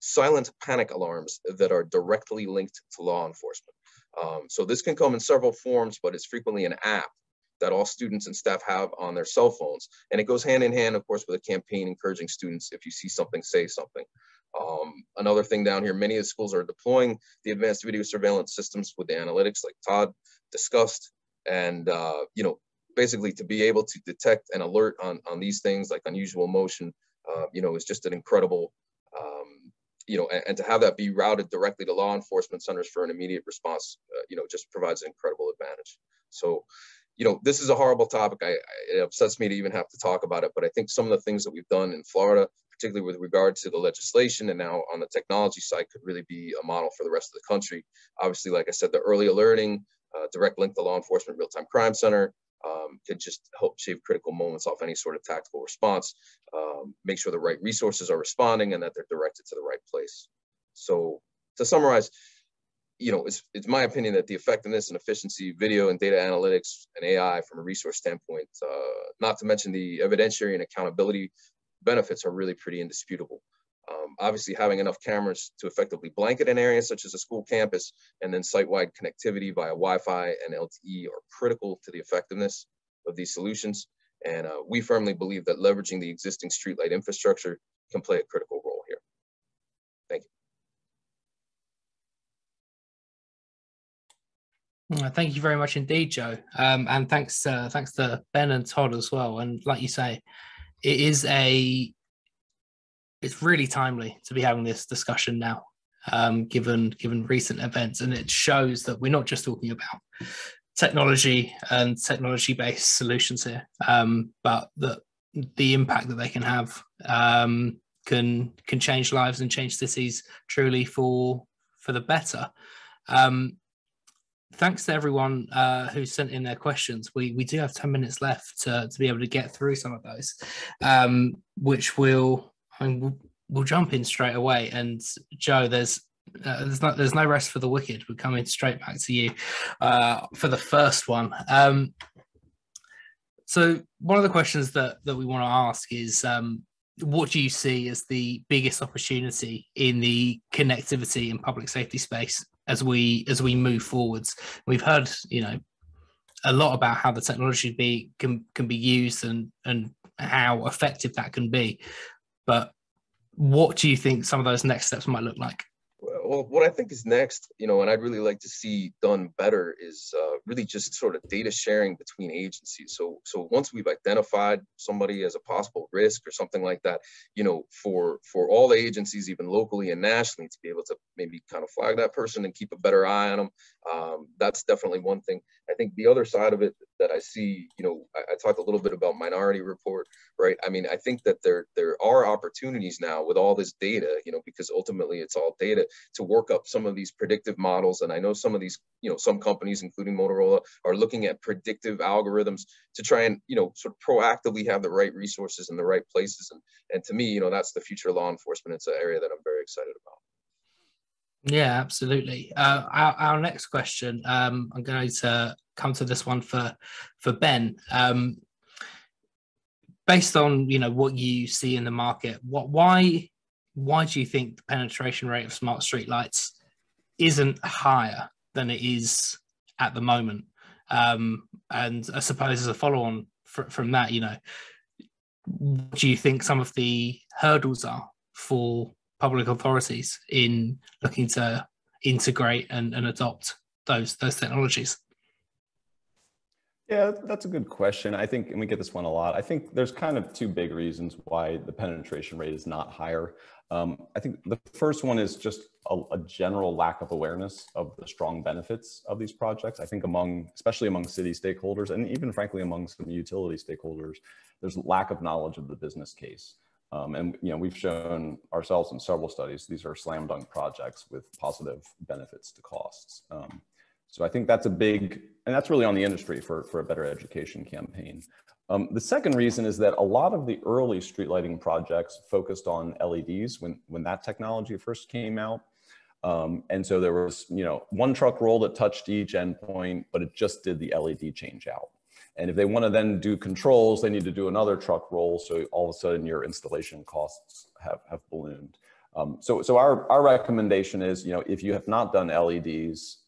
silent panic alarms that are directly linked to law enforcement. So this can come in several forms, but it's frequently an app that all students and staff have on their cell phones. And it goes hand in hand, of course, with a campaign encouraging students, if you see something, say something. Another thing down here, many of the schools are deploying the advanced video surveillance systems with the analytics like Todd discussed. And, basically to be able to detect and alert on these things like unusual motion, is just an incredible, and to have that be routed directly to law enforcement centers for an immediate response, just provides an incredible advantage. So, this is a horrible topic. It upsets me to even have to talk about it, but I think some of the things that we've done in Florida, particularly with regard to the legislation and now on the technology side, could really be a model for the rest of the country. Obviously, like I said, the early alerting, direct link to law enforcement, real-time crime center, could just help shave critical moments off any sort of tactical response, make sure the right resources are responding and that they're directed to the right place. So to summarize, it's my opinion that the effectiveness and efficiency, video and data analytics and AI from a resource standpoint, not to mention the evidentiary and accountability benefits, are really pretty indisputable. Obviously, having enough cameras to effectively blanket an area such as a school campus and then site-wide connectivity via Wi-Fi and LTE are critical to the effectiveness of these solutions. And we firmly believe that leveraging the existing streetlight infrastructure can play a critical role here. Thank you. Thank you very much indeed, Joe. And thanks to Ben and Todd as well. And like you say, it is it's really timely to be having this discussion now, given recent events. And it shows that we're not just talking about technology and technology-based solutions here, but that the impact that they can have can change lives and change cities truly for the better. thanks to everyone who sent in their questions. We do have 10 minutes left to be able to get through some of those, which we'll jump in straight away. And Joe, there's no rest for the wicked. We're coming straight back to you for the first one. So one of the questions that we want to ask is, what do you see as the biggest opportunity in the connectivity and public safety space as we move forwards? We've heard, you know, a lot about how the technology can be used and how effective that can be, but what do you think some of those next steps might look like? Well, what I think is next, you know, and I'd really like to see done better is really just sort of data sharing between agencies. So once we've identified somebody as a possible risk or something like that, you know, for all the agencies, even locally and nationally, to be able to maybe kind of flag that person and keep a better eye on them. That's definitely one thing. I think the other side of it that I see, you know, I talked a little bit about Minority Report, right? I mean, I think that there are opportunities now with all this data, you know, because ultimately it's all data, to work up some of these predictive models. And I know some of these, you know, some companies, including Motorola, are looking at predictive algorithms to try and, you know, sort of proactively have the right resources in the right places. And to me, you know, that's the future of law enforcement. It's an area that I'm very excited about. Yeah, absolutely. Our next question, I'm going to come to this one for Ben. Based on, you know, what you see in the market, why do you think the penetration rate of smart streetlights isn't higher than it is at the moment? And I suppose as a follow-on from that, you know, what do you think some of the hurdles are for public authorities in looking to integrate and adopt those technologies? Yeah, that's a good question. I think, and we get this one a lot, I think there's kind of two big reasons why the penetration rate is not higher. I think the first one is just a general lack of awareness of the strong benefits of these projects. I think especially among city stakeholders, and even frankly, among some utility stakeholders, there's a lack of knowledge of the business case. And you know, we've shown ourselves in several studies, these are slam dunk projects with positive benefits to costs. So I think that's a big, and that's really on the industry for a better education campaign. The second reason is that a lot of the early street lighting projects focused on LEDs when that technology first came out. And so there was, you know, one truck roll that touched each endpoint, but it just did the LED change out. And if they want to then do controls, they need to do another truck roll. So all of a sudden your installation costs have ballooned. So our recommendation is, you know, if you have not done LEDs,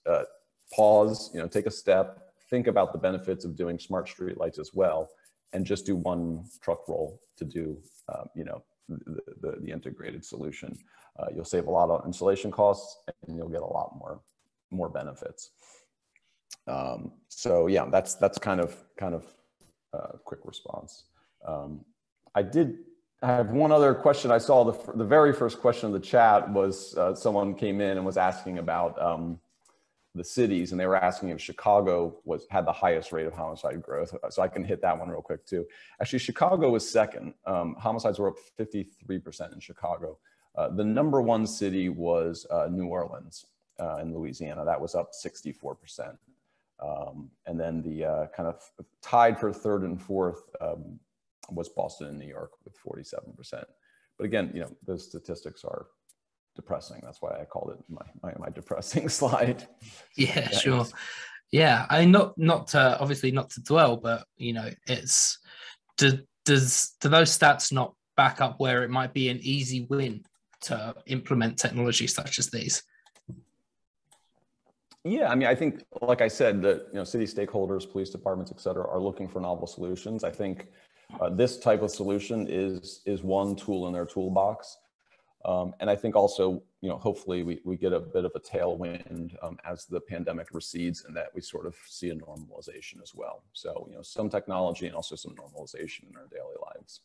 pause, you know, take a step, think about the benefits of doing smart streetlights as well, and just do one truck roll to do, you know, the integrated solution. You'll save a lot on installation costs and you'll get a lot more benefits. So yeah, that's kind of a quick response. I have one other question. I saw the very first question of the chat was someone came in and was asking about the cities, and they were asking if Chicago had the highest rate of homicide growth. So I can hit that one real quick too. Actually, Chicago was second. Homicides were up 53% in Chicago. The number one city was New Orleans in Louisiana. That was up 64%. And then the kind of tied for third and fourth was Boston and New York with 47%. But again, you know, those statistics are depressing. That's why I called it my depressing slide. Yeah, sure. Yeah, I not to, obviously not to dwell, but you know, it's do those stats not back up where it might be an easy win to implement technology such as these? Yeah, I mean, I think, like I said, that, you know, city stakeholders, police departments, et cetera, are looking for novel solutions. I think this type of solution is one tool in their toolbox. And I think also, you know, hopefully we get a bit of a tailwind as the pandemic recedes, and that we sort of see a normalization as well. So, you know, some technology and also some normalization in our daily lives.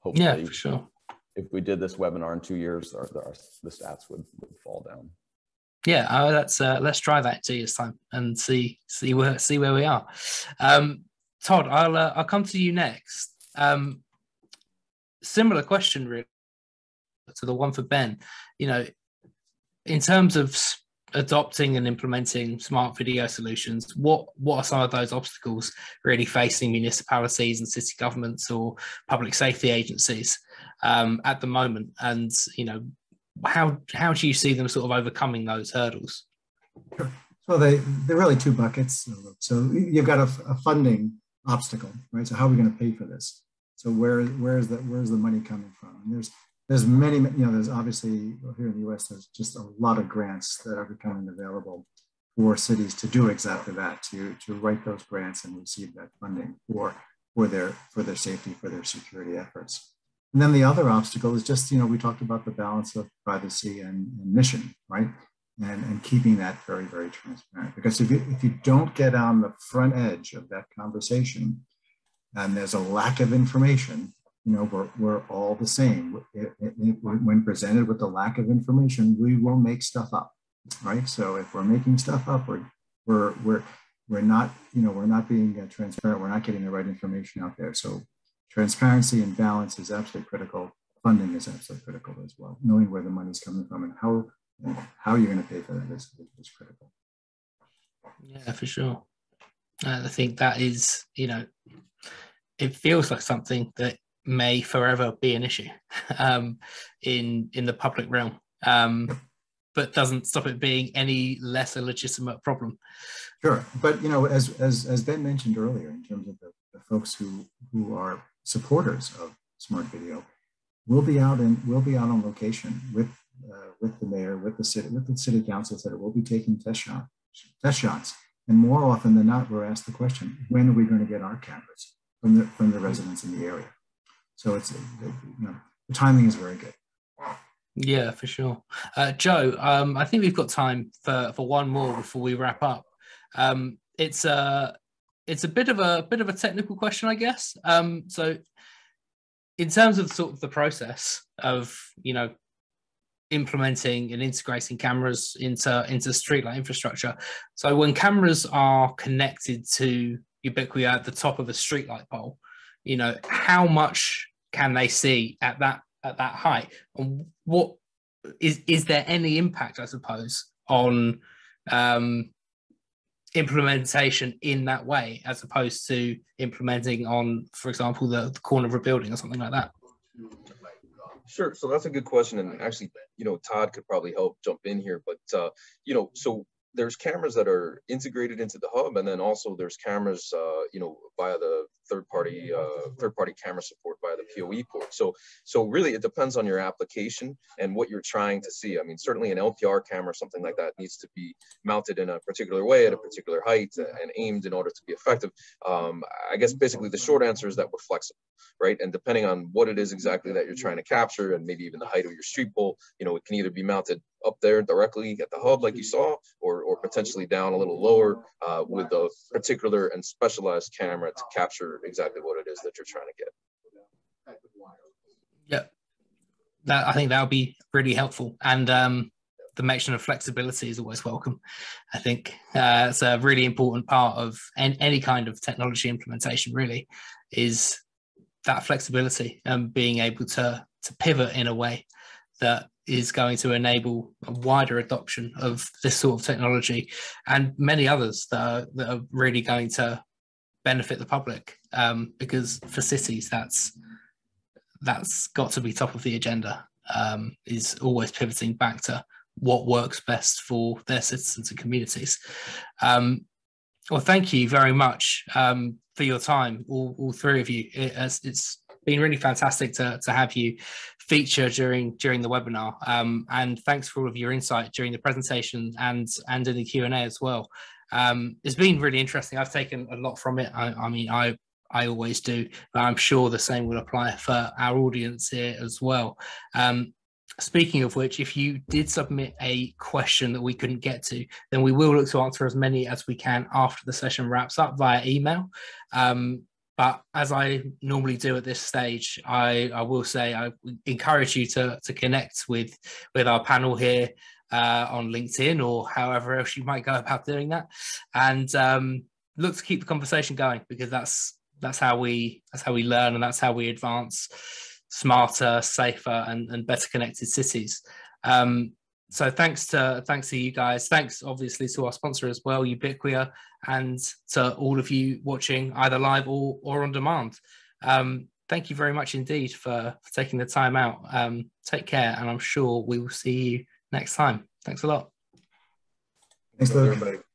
Hopefully, yeah, for sure. If we did this webinar in 2 years, the stats would fall down. Yeah, let's try that 2 years time and see where we are. Todd, I'll come to you next. Similar question really to the one for Ben. You know, in terms of adopting and implementing smart video solutions, what are some of those obstacles really facing municipalities and city governments or public safety agencies at the moment? And, you know, how do you see them sort of overcoming those hurdles? Sure. So they're really two buckets. So you've got a funding obstacle, right? So how are we going to pay for this? So where's the money coming from? And there's many, you know, there's obviously here in the U.S. there's just a lot of grants that are becoming available for cities to do exactly that, to write those grants and receive that funding for their safety, for their security efforts. And then the other obstacle is just, you know, we talked about the balance of privacy and mission, right? And keeping that very, very transparent. Because if you don't get on the front edge of that conversation and there's a lack of information, you know, we're all the same. When presented with the lack of information, we will make stuff up, right? So if we're making stuff up, we're not, you know, we're not being transparent. We're not getting the right information out there. So transparency and balance is absolutely critical. Funding is absolutely critical as well. Knowing where the money's coming from and how you're going to pay for that is critical. Yeah, for sure. And I think that is, you know, it feels like something that may forever be an issue in the public realm, but doesn't stop it being any less a legitimate problem. Sure, but you know, as Ben mentioned earlier, in terms of the folks who are supporters of smart video, we'll be out on location with the mayor, with the city council, that we'll be taking test shots. And more often than not, we're asked the question, when are we going to get our cameras from the residents in the area? So it's, you know, the timing is very good. Yeah, for sure. Joe, I think we've got time for one more before we wrap up. It's a bit of a technical question, I guess. So in terms of sort of the process of, you know, implementing and integrating cameras into streetlight infrastructure. So when cameras are connected to Ubicquia at the top of a streetlight pole, you know, how much can they see at that height? And what is there any impact, I suppose, on implementation in that way, as opposed to implementing on, for example, the corner of a building or something like that? Sure. So that's a good question. And actually, you know, Todd could probably help jump in here. But, you know, so there's cameras that are integrated into the hub. And then also there's cameras, you know, via the third party camera support via the PoE port. So really, it depends on your application and what you're trying to see. I mean, certainly an LPR camera, something like that, needs to be mounted in a particular way at a particular height and aimed in order to be effective. I guess basically the short answer is that we're flexible. Right, and depending on what it is exactly that you're trying to capture, and maybe even the height of your street pole, you know, it can either be mounted up there directly at the hub, like you saw, or potentially down a little lower with a particular and specialized camera to capture exactly what it is that you're trying to get. Yeah, I think that'll be really helpful, and the mention of flexibility is always welcome. I think it's a really important part of any kind of technology implementation. Really, is that flexibility and being able to pivot in a way that is going to enable a wider adoption of this sort of technology and many others that are really going to benefit the public, because for cities that's got to be top of the agenda, is always pivoting back to what works best for their citizens and communities. Well, thank you very much for your time, all three of you. It's been really fantastic to have you feature during the webinar, and thanks for all of your insight during the presentation and in the Q&A as well. It's been really interesting. I've taken a lot from it. I mean, I always do, but I'm sure the same will apply for our audience here as well. Speaking of which, if you did submit a question that we couldn't get to, then we will look to answer as many as we can after the session wraps up via email. But as I normally do at this stage, I will say I encourage you to connect with our panel here on LinkedIn or however else you might go about doing that, and look to keep the conversation going, because that's how we learn, and that's how we advance smarter, safer, and better connected cities. So thanks to you guys. Thanks obviously to our sponsor as well, Ubicquia, and to all of you watching either live or on demand. Thank you very much indeed for taking the time out. Take care, and I'm sure we will see you next time. Thanks a lot. Thanks, everybody.